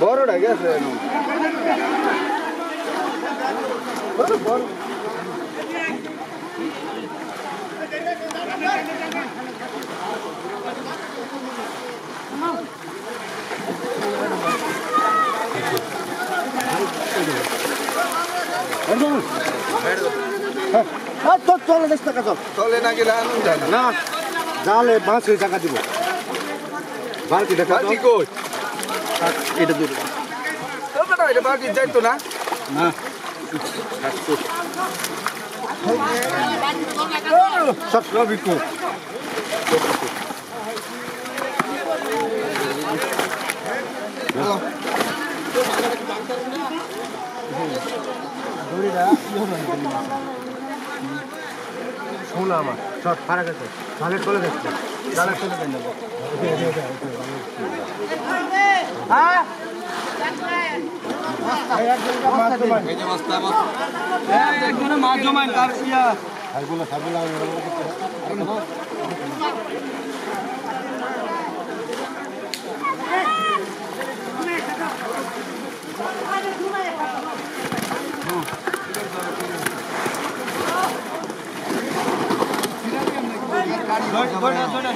Board है क्या से बोर बोर हां तो तोले दस्ता का तोले ना के लान जाना ना जाले बांस की जगह दिबो बाल्टी देखो बाल्टी को एटा दिबो तो बेटा एटा बाल्टी जाय तो ना ना सब रवि को गोरीडा यो सोलामा शॉट फारा करते साले कोले देखते साले कोले देना हां ये मस्त है बस एक कोने मार जो मान करसिया हरगुला हरगुला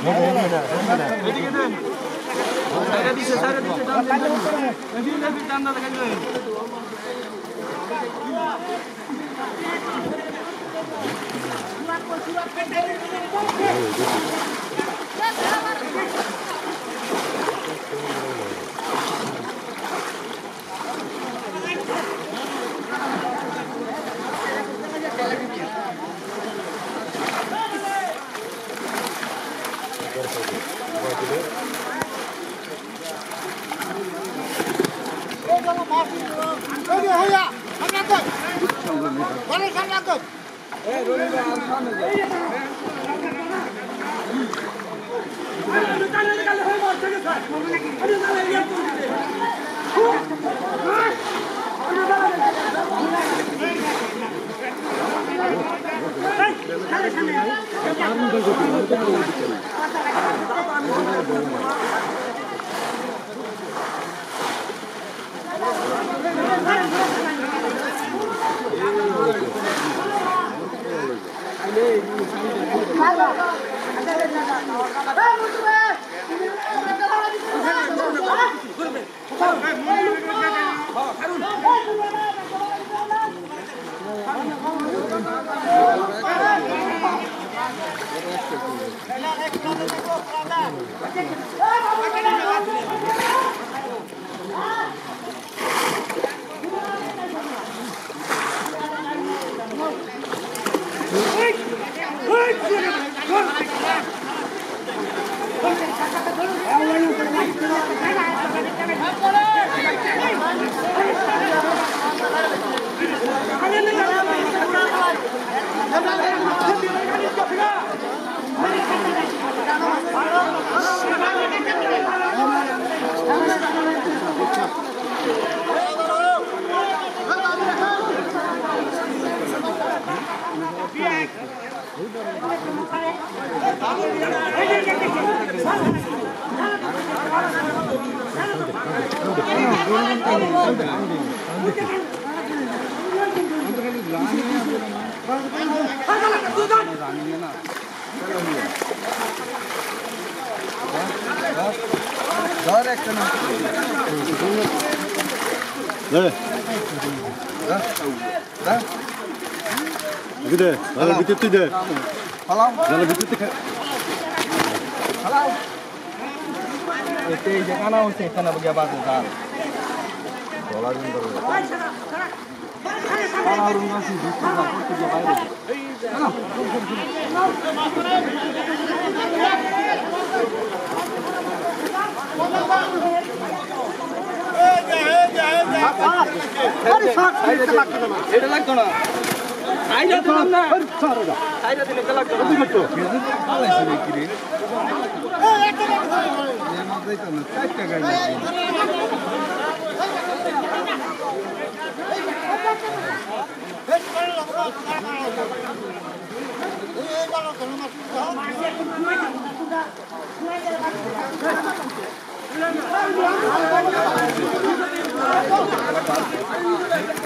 Bitirdi. Halam. Hala bitirdi. Halam. Ete janganlah untuk tanah bagi abang tuan. Dolar ini terus. Kalau orang masih butuh apa tu dia bayar. Halam. Halam. I'm going to go to the hospital.